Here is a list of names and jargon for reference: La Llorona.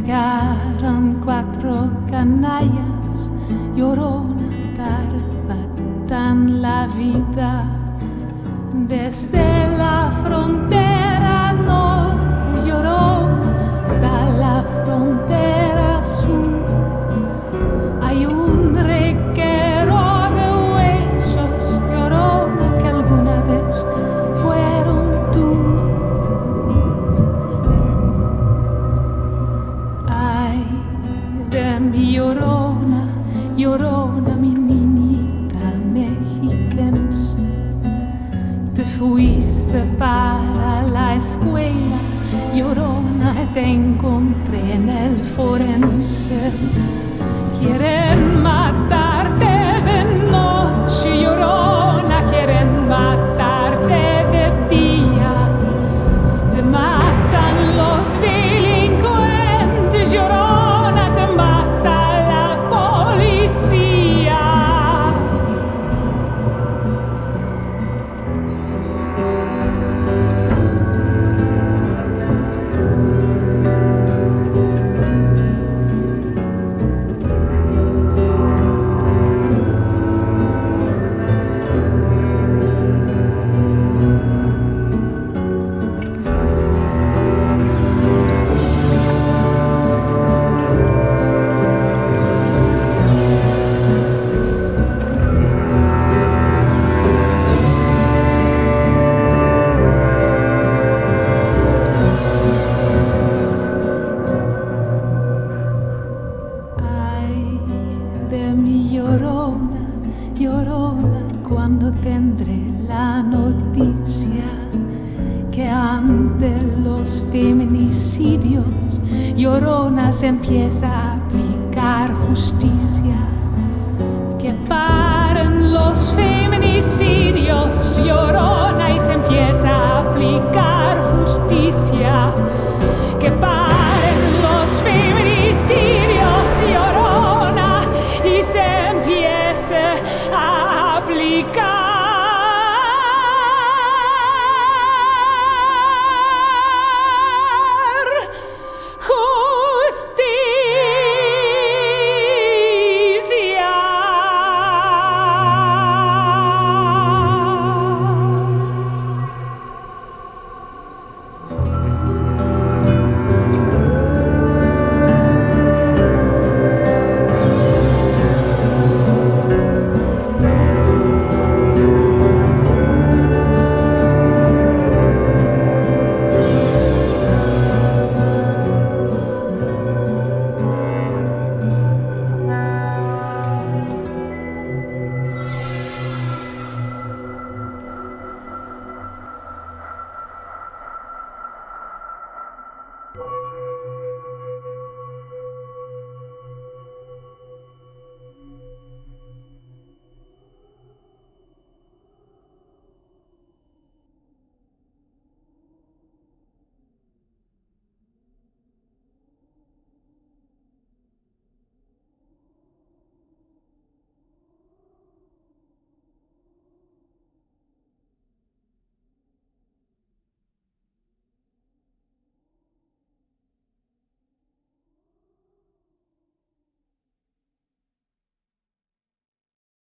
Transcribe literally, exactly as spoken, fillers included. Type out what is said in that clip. llegaron cuatro canallas, llorona, arrebatan la vida desde la frontera norte, llorona, hasta la frontera sur. Hay un reguero de huesos, llorona, que alguna vez fueron tú. Ay de mi llorona, llorona, mi niñita mexiquense, te fuiste para la escuela, llorona, te encontré en el forense. Quieren matarte de noche, llorona, quieren matarte de día. Te matan los delincuentes, llorona, te mata la policía. Llorona, se empieza a aplicar justicia. Que paren los feminicidios, llorona, y se empieza a aplicar justicia. Que paren los feminicidios, llorona, y se empieza a aplicar. Thank you.